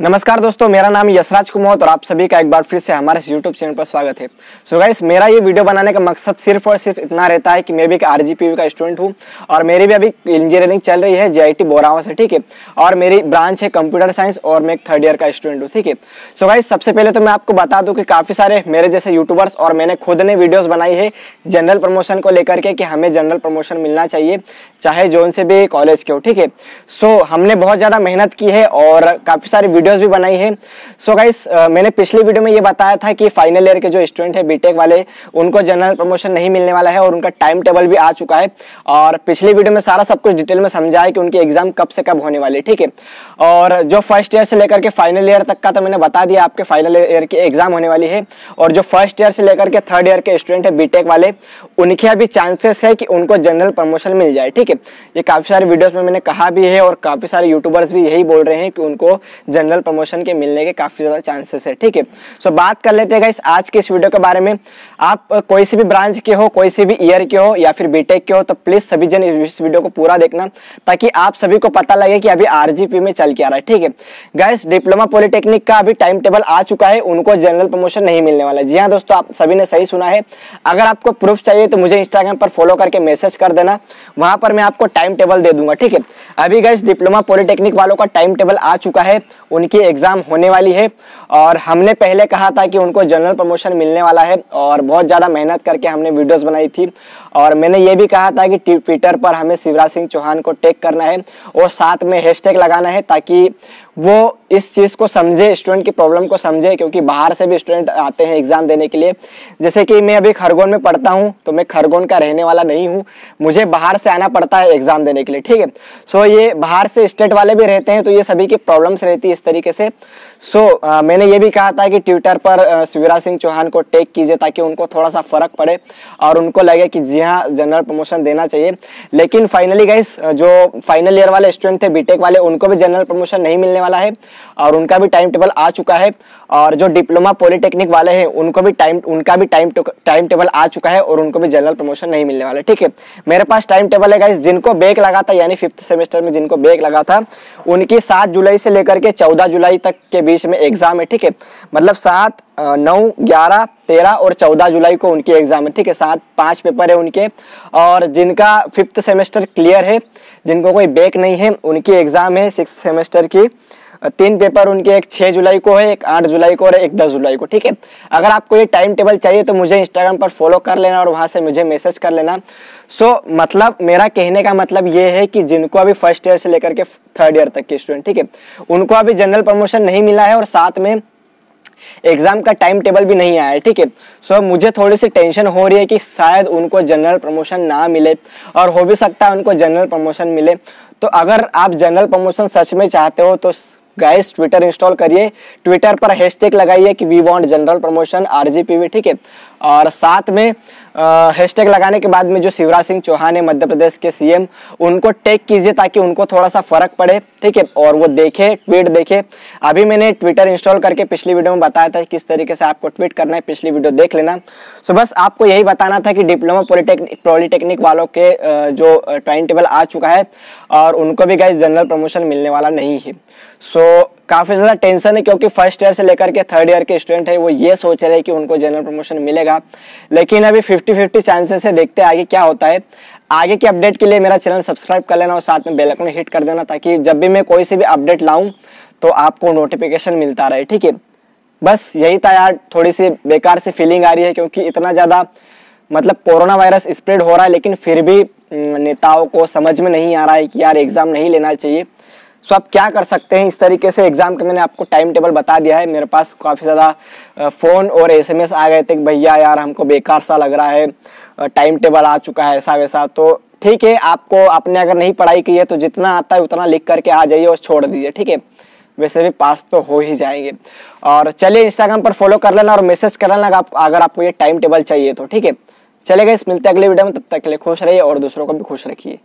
नमस्कार दोस्तों, मेरा नाम यशराज कुमार और आप सभी का एक बार फिर से हमारे YouTube चैनल पर स्वागत है। सो गाइस, मेरा ये वीडियो बनाने का मकसद सिर्फ और सिर्फ इतना रहता है कि मैं भी एक RGPU का स्टूडेंट हूँ और मेरी भी अभी इंजीनियरिंग चल रही है JIT बोरावा से, ठीक है। और मेरी ब्रांच है कंप्यूटर साइंस और मैं एक थर्ड ईयर का स्टूडेंट हूँ, ठीक है। सो गाइस, सबसे पहले तो मैं आपको बता दूँ कि काफ़ी सारे मेरे जैसे यूट्यूबर्स और मैंने खुद ने वीडियोज़ बनाई है जनरल प्रमोशन को लेकर के कि हमें जनरल प्रमोशन मिलना चाहिए, चाहे जोन से भी कॉलेज के हो, ठीक है। सो हमने बहुत ज़्यादा मेहनत की है और काफ़ी सारी भी बनाई है। सो गाइस, मैंने पिछली वीडियो में ये बताया था कि फाइनल ईयर के जो स्टूडेंट है बीटेक वाले, उनको जनरल प्रमोशन नहीं मिलने वाला है और उनका टाइम टेबल भी आ चुका है। और पिछली वीडियो में सारा सब कुछ डिटेल में समझा है कि उनकी एग्जाम कब से कब होने वाली है, ठीक है। और जो फर्स्ट ईयर से लेकर के फाइनल ईयर तक का तो मैंने बता दिया, आपके फाइनल ईयर की एग्जाम होने वाली है। और जो फर्स्ट ईयर से लेकर के थर्ड ईयर के स्टूडेंट है बीटेक वाले, उनके अभी चांसेस है कि उनको जनरल प्रमोशन मिल जाए, ठीक है। ये काफ़ी सारे वीडियोज में मैंने कहा भी है और काफ़ी सारे यूट्यूबर्स भी यही बोल रहे हैं कि उनको जनरल प्रमोशन के मिलने के काफी ज्यादा चांसेस है, ठीक है। सो बात कर लेते हैं गाइस आज के इस वीडियो के बारे में। आप कोई सी भी ब्रांच के हो, कोई सी भी ईयर के हो या फिर बीटेक के हो, तो प्लीज सभी जन इस वीडियो को पूरा देखना ताकि आप सभी को पता लगे कि अभी आरजीपी में चल के आ रहा है, ठीक है। गाइस, डिप्लोमा पॉलिटेक्निक का अभी टाइम टेबल आ चुका है, उनको जनरल प्रमोशन नहीं मिलने वाला है। जी हाँ दोस्तों, आप सभी ने सही सुना है। अगर आपको प्रूफ चाहिए तो मुझे इंस्टाग्राम पर फॉलो करके मैसेज कर देना, वहां पर मैं आपको टाइम टेबल दे दूंगा, ठीक है। अभी गाइस डिप्लोमा पॉलिटेक्निक वालों का टाइम टेबल आ चुका है, उनकी एग्ज़ाम होने वाली है और हमने पहले कहा था कि उनको जनरल प्रमोशन मिलने वाला है और बहुत ज़्यादा मेहनत करके हमने वीडियोस बनाई थी। और मैंने ये भी कहा था कि ट्विटर पर हमें शिवराज सिंह चौहान को टैग करना है और साथ में हैशटैग लगाना है ताकि वो इस चीज़ को समझे, स्टूडेंट की प्रॉब्लम को समझे, क्योंकि बाहर से भी स्टूडेंट आते हैं एग्ज़ाम देने के लिए। जैसे कि मैं अभी खरगोन में पढ़ता हूँ तो मैं खरगोन का रहने वाला नहीं हूँ, मुझे बाहर से आना पड़ता है एग्ज़ाम देने के लिए, ठीक है। सो ये बाहर से स्टेट वाले भी रहते हैं तो ये सभी की प्रॉब्लम्स रहती है इस तरीके से। सो मैंने ये भी कहा था कि ट्विटर पर शिवराज सिंह चौहान को टैग कीजिए ताकि उनको थोड़ा सा फ़र्क पड़े और उनको लगे कि जी हाँ, जनरल प्रमोशन देना चाहिए। लेकिन फाइनली गाइस, जो फाइनल ईयर वाले स्टूडेंट थे बीटेक वाले, उनको भी जनरल प्रमोशन नहीं मिलने वाला है और उनका भी टाइम टेबल आ चुका है। और जो डिप्लोमा पॉलिटेक्निक वाले हैं उनको भी उनका भी टाइम टेबल आ चुका है और उनको भी जनरल प्रमोशन नहीं मिलने वाला, ठीक है। मेरे पास टाइम टेबल है गाइस। जिनको ब्रेक लगा था, यानी फिफ्थ सेमेस्टर में जिनको ब्रेक लगा था, उनकी 7 जुलाई से लेकर के 14 जुलाई तक के बीच में एग्जाम है, ठीक है। मतलब 7, 9, 11, 13 और 14 जुलाई को उनकी एग्जाम है, ठीक है। 5 पेपर है उनके। और जिनका फिफ्थ सेमेस्टर क्लियर है, जिनको कोई ब्रेक नहीं है, उनकी एग्जाम है सिक्स सेमेस्टर की। 3 पेपर उनके, एक 6 जुलाई को है, एक 8 जुलाई को और एक 10 जुलाई को, ठीक है। अगर आपको ये टाइम टेबल चाहिए तो मुझे इंस्टाग्राम पर फॉलो कर लेना और वहाँ से मुझे मैसेज कर लेना। सो मतलब मेरा कहने का मतलब ये है कि जिनको अभी फर्स्ट ईयर से लेकर के थर्ड ईयर तक के स्टूडेंट, ठीक है, उनको अभी जनरल प्रमोशन नहीं मिला है और साथ में एग्ज़ाम का टाइम टेबल भी नहीं आया है, ठीक है। सो मुझे थोड़ी सी टेंशन हो रही है कि शायद उनको जनरल प्रमोशन ना मिले और हो भी सकता है उनको जनरल प्रमोशन मिले। तो अगर आप जनरल प्रमोशन सच में चाहते हो तो गाइस ट्विटर इंस्टॉल करिए, ट्विटर पर हैशटैग लगाइए कि we want general promotion RGPV, ठीक है। और साथ में हैशटैग लगाने के बाद में जो शिवराज सिंह चौहान है मध्य प्रदेश के सीएम, उनको टैग कीजिए ताकि उनको थोड़ा सा फ़र्क पड़े, ठीक है। और वो देखे, ट्वीट देखे। अभी मैंने ट्विटर इंस्टॉल करके पिछली वीडियो में बताया था किस तरीके से आपको ट्वीट करना है, पिछली वीडियो देख लेना। सो बस आपको यही बताना था कि डिप्लोमा पॉलिटेक्निक वालों के जो टाइम टेबल आ चुका है और उनको भी गाइस जनरल प्रमोशन मिलने वाला नहीं है। सो काफ़ी ज़्यादा टेंशन है क्योंकि फर्स्ट ईयर से लेकर के थर्ड ईयर के स्टूडेंट है, वो ये सोच रहे हैं कि उनको जनरल प्रमोशन मिलेगा। लेकिन अभी 50-50 चांसेस है, देखते हैं आगे क्या होता है। आगे की अपडेट के लिए मेरा चैनल सब्सक्राइब कर लेना और साथ में बेल आइकन हिट कर देना ताकि जब भी मैं कोई सी भी अपडेट लाऊं तो आपको नोटिफिकेशन मिलता रहे, ठीक है। बस यही था यार, थोड़ी सी बेकार सी फीलिंग आ रही है क्योंकि इतना ज़्यादा मतलब कोरोना वायरस स्प्रेड हो रहा है, लेकिन फिर भी नेताओं को समझ में नहीं आ रहा है कि यार एग्ज़ाम नहीं लेना चाहिए। सो आप क्या कर सकते हैं इस तरीके से। एग्ज़ाम का मैंने आपको टाइम टेबल बता दिया है। मेरे पास काफ़ी ज़्यादा फ़ोन और SMS आ गए थे कि भैया यार हमको बेकार सा लग रहा है, टाइम टेबल आ चुका है ऐसा वैसा। तो ठीक है, आपको आपने अगर नहीं पढ़ाई की है तो जितना आता है उतना लिख करके आ जाइए और छोड़ दीजिए, ठीक है। वैसे भी पास तो हो ही जाएंगे। और चलिए इंस्टाग्राम पर फॉलो कर लेना और मैसेज कर लेना अगर आपको ये टाइम टेबल चाहिए तो, ठीक है। चलेगा, इस मिलते अगले वीडियो में, तब तक के लिए खुश रहिए और दूसरों को भी खुश रखिए।